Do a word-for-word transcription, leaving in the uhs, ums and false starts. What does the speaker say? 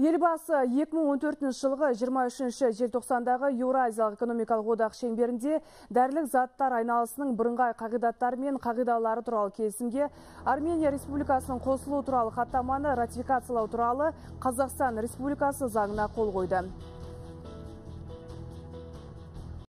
Елбасы екі мың он төртінші жылғы жиырма үшінші желтоқсандағы Еуразиялық экономикалық одақ шеңберінде дәрілік заттар айналысының бірыңғай қағидаттары мен қағидалары туралы келісімге Армения Республикасының қосылуы туралы хаттаманы ратификациялау туралы Қазақстан Республикасы заңына қол қойды.